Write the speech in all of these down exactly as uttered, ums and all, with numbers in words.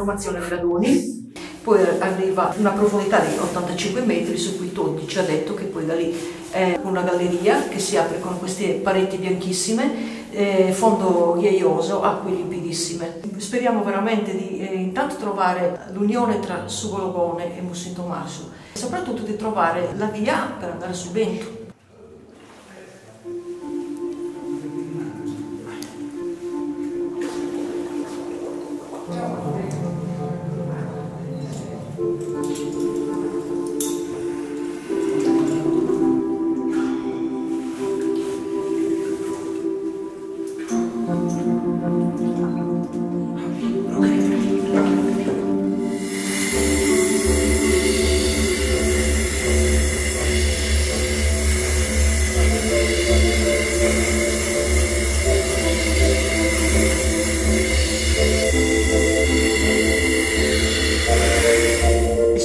Formazione a gradoni, poi arriva una profondità di ottantacinque metri su cui Toddy ci ha detto che poi da lì è una galleria che si apre con queste pareti bianchissime, eh, fondo ghiaioso, acque limpidissime. Speriamo veramente di eh, intanto trovare l'unione tra Su Gologone e Mussin Tomasu e soprattutto di trovare la via per andare sul vento.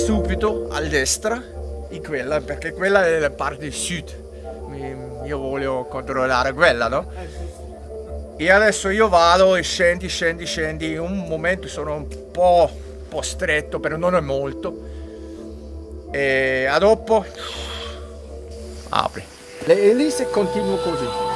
Subito a destra in quella, perché quella è la parte sud, io voglio controllare quella, no? E adesso io vado e scendi, scendi, scendi, in un momento sono un po', un po' stretto, però non è molto, e a dopo apri. E lì si continua così.